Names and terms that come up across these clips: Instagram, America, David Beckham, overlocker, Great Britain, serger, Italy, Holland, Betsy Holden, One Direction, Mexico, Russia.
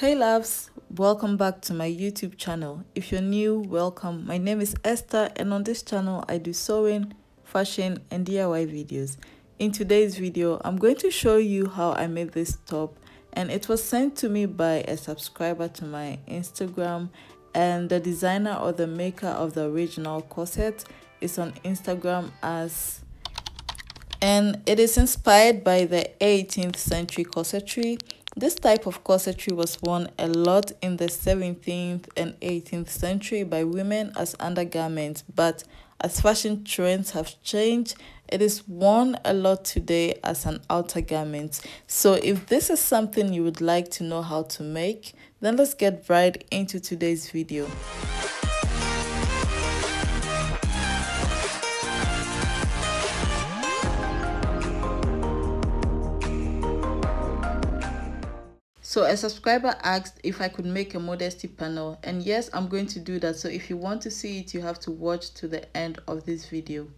Hey loves, welcome back to my YouTube channel. If you're new, welcome. My name is Esther and on this channel I do sewing, fashion and DIY videos. In today's video I'm going to show you how I made this top, and it was sent to me by a subscriber to my Instagram, and the designer or the maker of the original corset is on Instagram as, and it is inspired by the 18th century corsetry. This type of corsetry was worn a lot in the 17th and 18th century by women as undergarments, but as fashion trends have changed, it is worn a lot today as an outer garment. So if this is something you would like to know how to make, then let's get right into today's video. So a subscriber asked if I could make a modesty panel, and yes, I'm going to do that. So if you want to see it, you have to watch to the end of this video.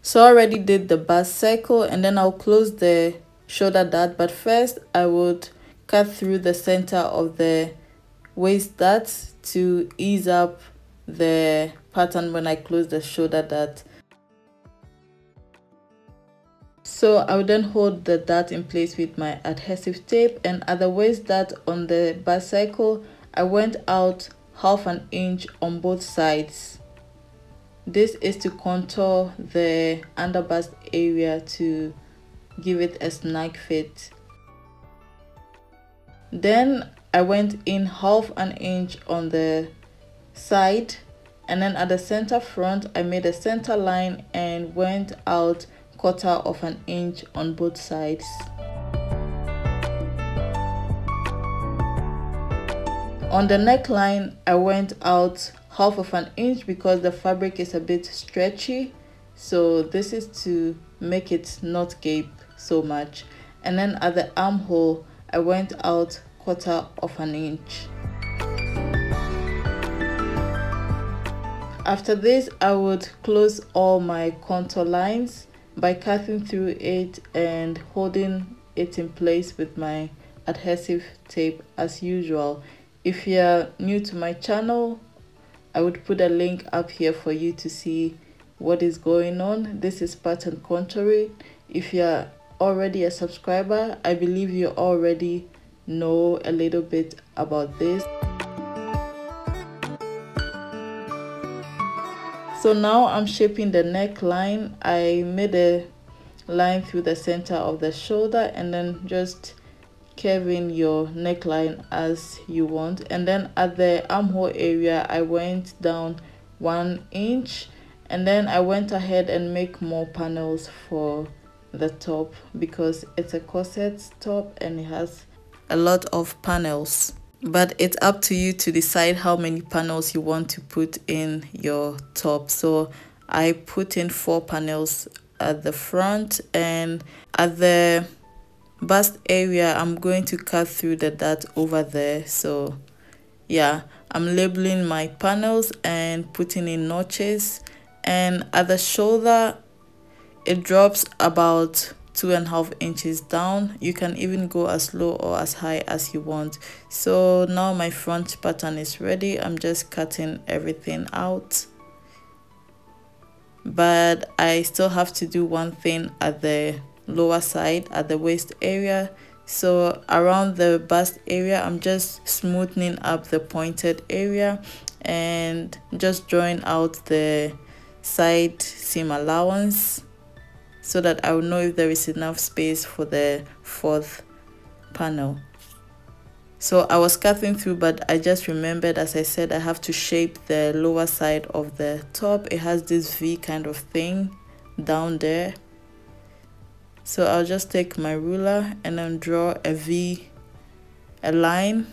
So I already did the bust circle, and then I'll close the shoulder dart, but first I would cut through the center of the waist dart to ease up the pattern when I close the shoulder dart. So I would then hold the dart in place with my adhesive tape, and at the waist dart on the bust circle, I went out 1/2 inch on both sides. This is to contour the under bust area to give it a snug fit. Then I went in 1/2 inch on the side, and then at the center front I made a center line and went out 1/4 inch on both sides. On the neckline, I went out 1/2 inch because the fabric is a bit stretchy, so this is to make it not gape so much. And then at the armhole, I went out 1/4 inch. After this, I would close all my contour lines by cutting through it and holding it in place with my adhesive tape as usual. If you're new to my channel, I would put a link up here for you to see what is going on. This is pattern contouring. If you're already a subscriber, I believe you already know a little bit about this. So now I'm shaping the neckline. I made a line through the center of the shoulder and then just curving your neckline as you want. And then at the armhole area, I went down 1 inch, and then I went ahead and make more panels for the top because it's a corset top and it has a lot of panels. But it's up to you to decide how many panels you want to put in your top. So I put in 4 panels at the front, and at the bust area I'm going to cut through the dart over there. So yeah, I'm labeling my panels and putting in notches, and at the shoulder it drops about 2.5 inches down. You can even go as low or as high as you want. So now my front pattern is ready. I'm just cutting everything out, but I still have to do one thing at the lower side at the waist area. So around the bust area I'm just smoothing up the pointed area and just drawing out the side seam allowance, so that I will know if there is enough space for the 4th panel. So I was cutting through, but I just remembered, as I said, I have to shape the lower side of the top. It has this V kind of thing down there. So I'll just take my ruler and then draw a V, a line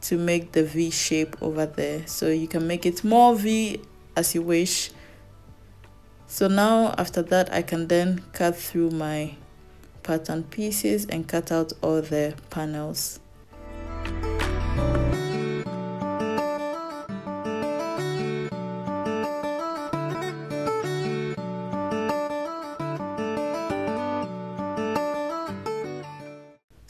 to make the V shape over there. So you can make it more V as you wish. So now after that I can then cut through my pattern pieces and cut out all the panels.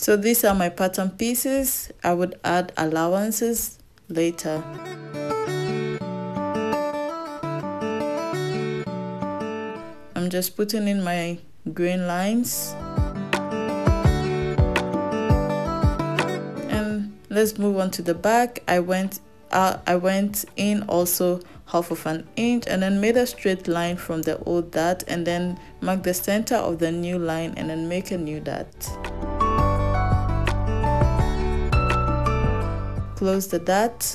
So these are my pattern pieces. I would add allowances later. I'm just putting in my green lines. And let's move on to the back. I went in also half of an inch and then made a straight line from the old dot and then mark the center of the new line and then make a new dot. Close the dot.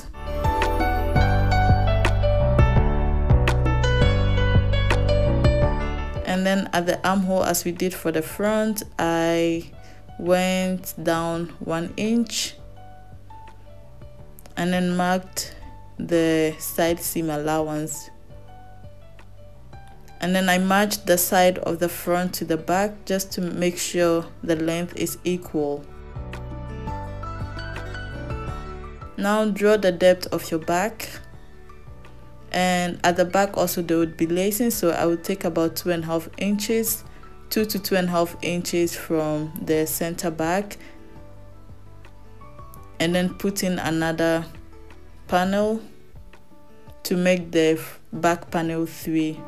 And then at the armhole, as we did for the front, I went down 1 inch and then marked the side seam allowance, and then I matched the side of the front to the back just to make sure the length is equal. Now draw the depth of your back, and at the back also there would be lacing, so I would take about 2.5 inches, 2 to 2.5 inches from the center back, and then put in another panel to make the back panel 3.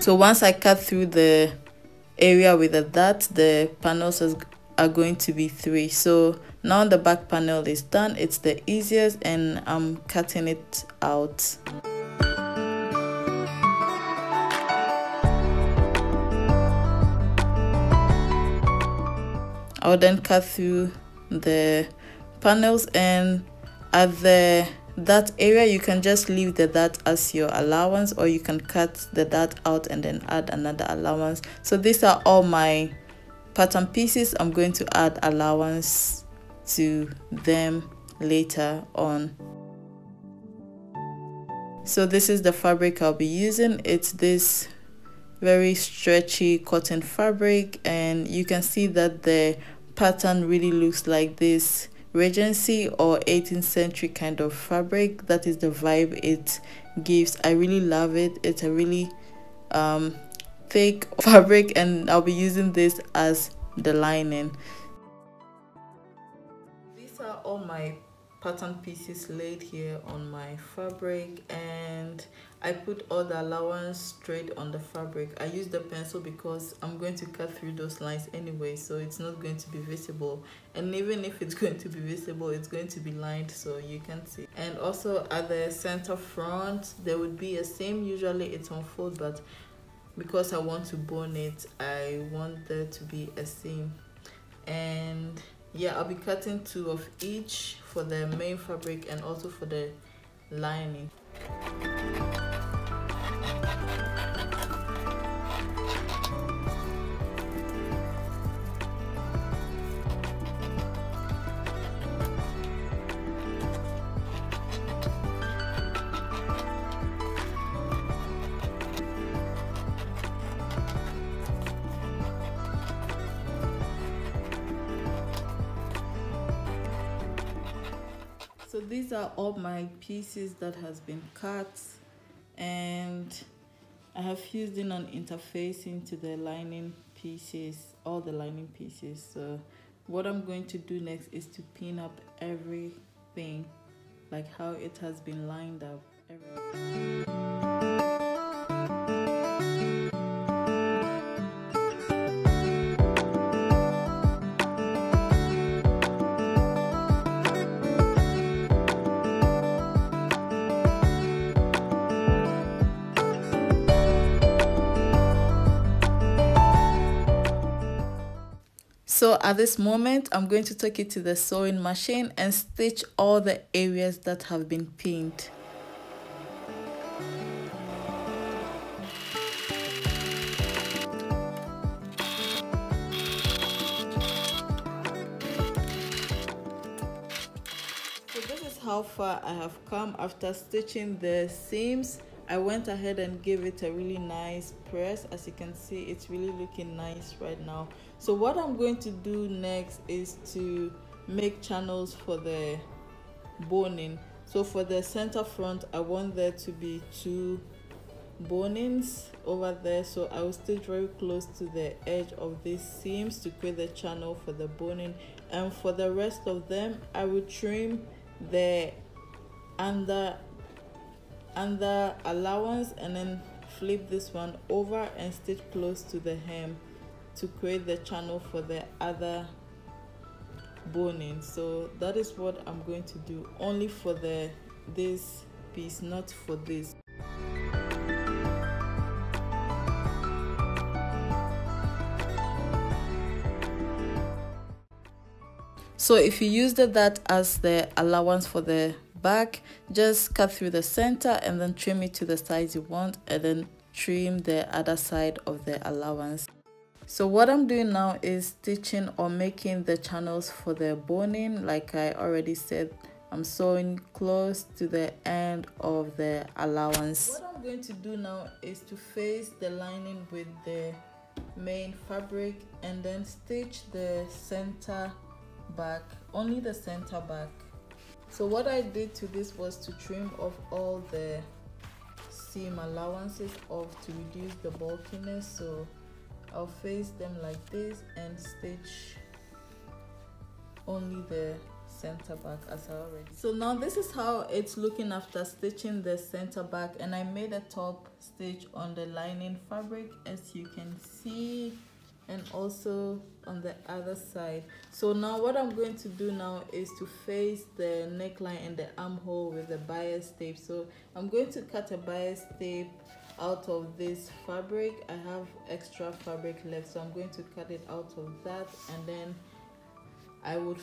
So once I cut through the area with the dot, the panels are going to be 3. So now the back panel is done. It's the easiest, and I'm cutting it out. I'll then cut through the panels, and at that area you can just leave the dot as your allowance, or you can cut the dot out and then add another allowance. So these are all my pattern pieces. I'm going to add allowance to them later on. So this is the fabric I'll be using. It's this very stretchy cotton fabric, and you can see that the pattern really looks like this Regency or 18th century kind of fabric. That is the vibe it gives. I really love it. It's a really thick fabric, and I'll be using this as the lining. These are all my pattern pieces laid here on my fabric, and I put all the allowance straight on the fabric. I used the pencil because I'm going to cut through those lines anyway, so it's not going to be visible, and even if it's going to be visible, it's going to be lined so you can see. And also at the center front there would be a seam. Usually it's unfold, but because I want to bone it, I want there to be a seam. And yeah, I'll be cutting 2 of each for the main fabric and also for the lining. So these are all my pieces that has been cut, and I have fused in an interface into the lining pieces, all the lining pieces. So what I'm going to do next is to pin up everything, like how it has been lined up. So at this moment, I'm going to take it to the sewing machine and stitch all the areas that have been pinned. So this is how far I have come after stitching the seams. I went ahead and gave it a really nice press. As you can see, it's really looking nice right now. So what I'm going to do next is to make channels for the boning. So for the center front, I want there to be 2 bonings over there, so I will stitch very close to the edge of these seams to create the channel for the boning. And for the rest of them, I will trim the under allowance and then flip this one over and stitch close to the hem to create the channel for the other boning. So that is what I'm going to do, only for this piece, not for this. So if you used that as the allowance for the back, just cut through the center and then trim it to the size you want, and then trim the other side of the allowance. So what I'm doing now is stitching or making the channels for the boning. Like I already said, I'm sewing close to the end of the allowance. What I'm going to do now is to face the lining with the main fabric and then stitch the center back, only the center back. So what I did to this was to trim off all the seam allowances to reduce the bulkiness. So I'll face them like this and stitch only the center back as I already did. So now this is how it's looking after stitching the center back, and I made a top stitch on the lining fabric, as you can see, and also on the other side. So now what I'm going to do now is to face the neckline and the armhole with the bias tape. So I'm going to cut a bias tape out of this fabric. I have extra fabric left, so I'm going to cut it out of that, and then I will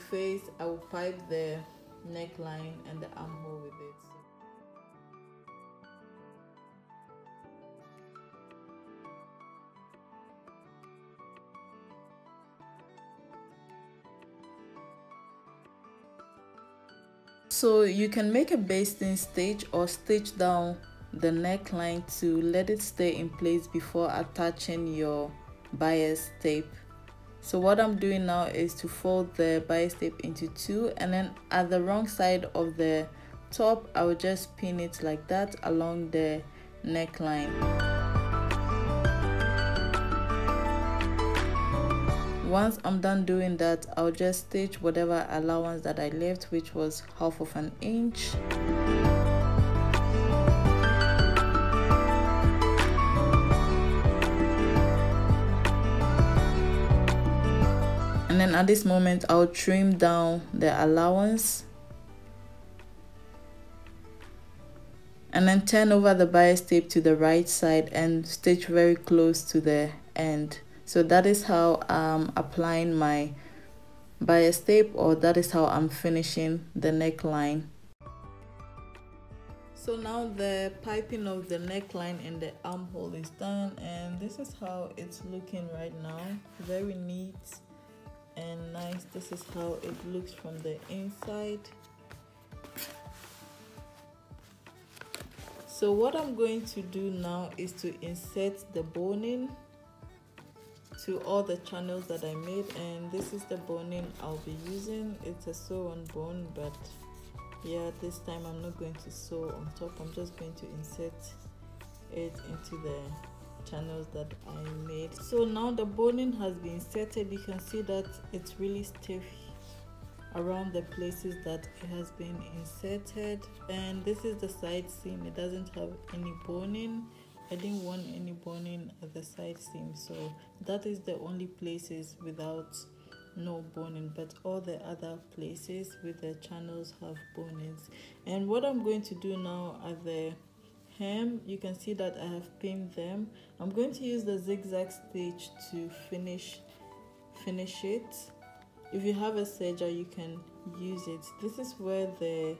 pipe the neckline and the armhole with it. So you can make a basting stitch or stitch down the neckline to let it stay in place before attaching your bias tape. So what I'm doing now is to fold the bias tape into two, and then at the wrong side of the top, I will just pin it like that along the neckline. Once I'm done doing that, I'll just stitch whatever allowance that I left, which was 1/2 inch. And then at this moment, I'll trim down the allowance and then turn over the bias tape to the right side and stitch very close to the end. So that is how I'm applying my bias tape, or that is how I'm finishing the neckline. So now the piping of the neckline and the armhole is done, and this is how it's looking right now. Very neat and nice. This is how it looks from the inside. So what I'm going to do now is to insert the boning to all the channels that I made, and this is the boning I'll be using. It's a sew on bone, but yeah, this time I'm not going to sew on top. I'm just going to insert it into the channels that I made. So now the boning has been inserted. You can see that it's really stiff around the places that it has been inserted, and this is the side seam. It doesn't have any boning. I didn't want any boning at the side seam, so that is the only places without no boning, but all the other places with the channels have bonings. And what I'm going to do now at the hem, you can see that I have pinned them. I'm going to use the zigzag stitch to finish it. If you have a serger, you can use it. This is where the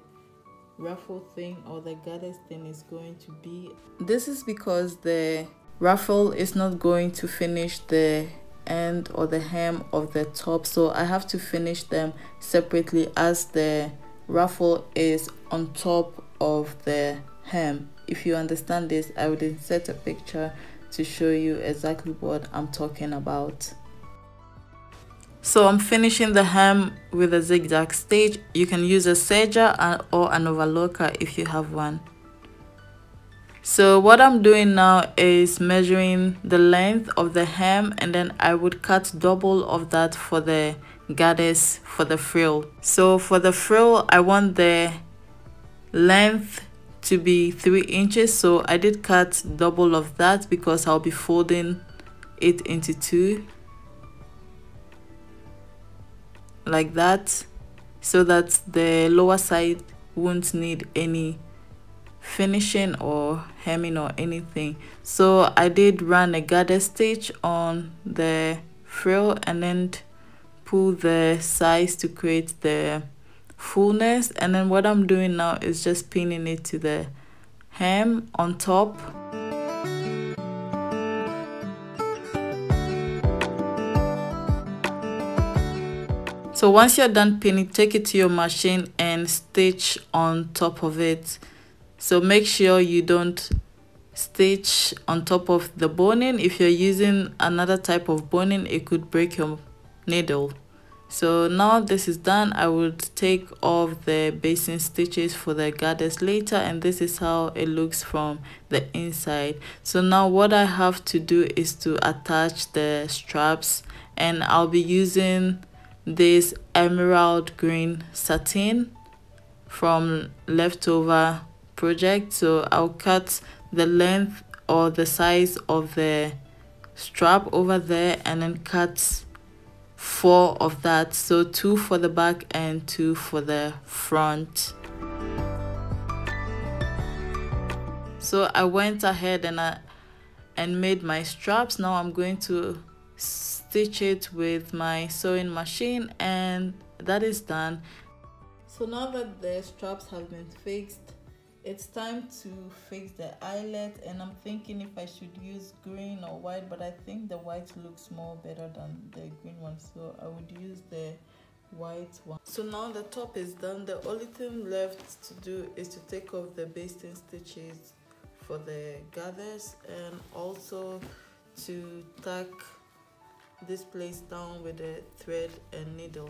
ruffle thing or the goddess thing is going to be. This is because the ruffle is not going to finish the end or the hem of the top, so I have to finish them separately, as the ruffle is on top of the hem. If you understand this, I would insert a picture to show you exactly what I'm talking about. So I'm finishing the hem with a zigzag stitch. You can use a serger or an overlocker if you have one. So what I'm doing now is measuring the length of the hem, and then I would cut double of that for the gathers for the frill. So for the frill, I want the length to be 3 inches, so I did cut double of that because I'll be folding it into two like that, so that the lower side won't need any finishing or hemming or anything. So I did run a gather stitch on the frill and then pull the sides to create the fullness, and then what I'm doing now is just pinning it to the hem on top. So once you're done pinning, take it to your machine and stitch on top of it. So make sure you don't stitch on top of the boning. If you're using another type of boning, it could break your needle. So now this is done, I would take off the basting stitches for the gathers later, and this is how it looks from the inside. So now what I have to do is to attach the straps, and I'll be using this emerald green satin from leftover project. So I'll cut the length or the size of the strap over there and then cut 4 of that, so 2 for the back and 2 for the front. So I went ahead and I made my straps. Now I'm going to stitch it with my sewing machine, and that is done. So now that the straps have been fixed, it's time to fix the eyelet, and I'm thinking if I should use green or white, but I think the white looks more better than the green one, so I would use the white one. So now the top is done. The only thing left to do is to take off the basting stitches for the gathers, and also to tack this place down with a thread and needle.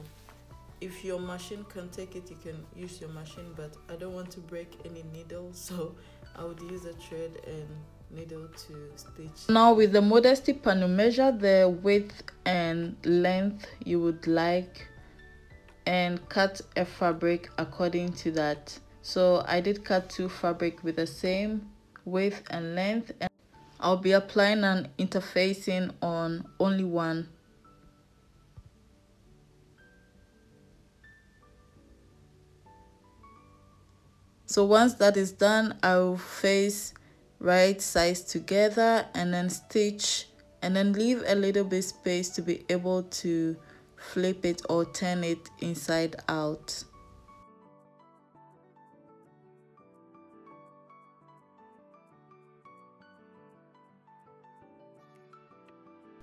If your machine can take it, you can use your machine, but I don't want to break any needle, so I would use a thread and needle to stitch. Now with the modesty panel, measure the width and length you would like and cut a fabric according to that. So I did cut 2 fabric with the same width and length, and I'll be applying an interfacing on only one. So once that is done, I will face right sides together and then stitch, and then leave a little bit space to be able to flip it or turn it inside out.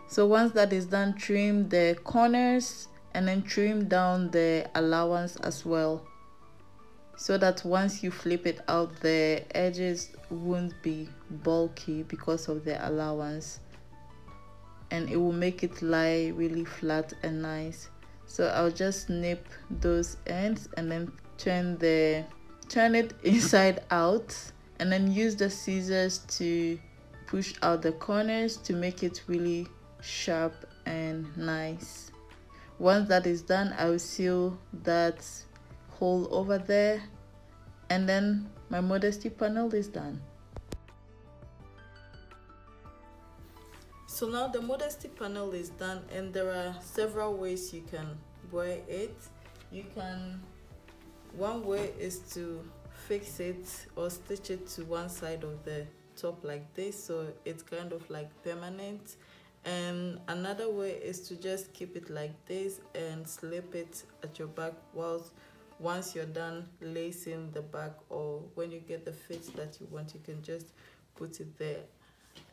So once that is done, trim the corners and then trim down the allowance as well, so that once you flip it out, the edges won't be bulky because of the allowance, and it will make it lie really flat and nice. So I'll just nip those ends and then turn it inside out, and then use the scissors to push out the corners to make it really sharp and nice. Once that is done, I will seal that hole over there, and then my modesty panel is done. So now the modesty panel is done, and there are several ways you can wear it. You can, one way is to fix it or stitch it to one side of the top like this, so it's kind of like permanent, and another way is to just keep it like this and slip it at your back whilst once you're done lacing the back, or when you get the fit that you want, you can just put it there.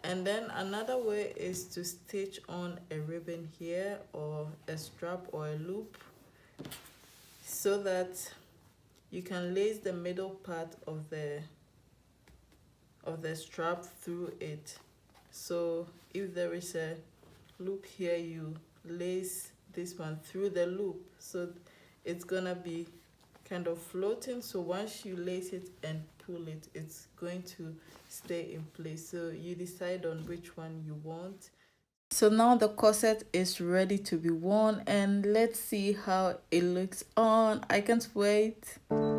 And then another way is to stitch on a ribbon here, or a strap or a loop, so that you can lace the middle part of the strap through it. So if there is a loop here, you lace this one through the loop, so it's gonna be kind of floating. So once you lace it and pull it, it's going to stay in place. So you decide on which one you want. So now the corset is ready to be worn, and let's see how it looks on. I can't wait.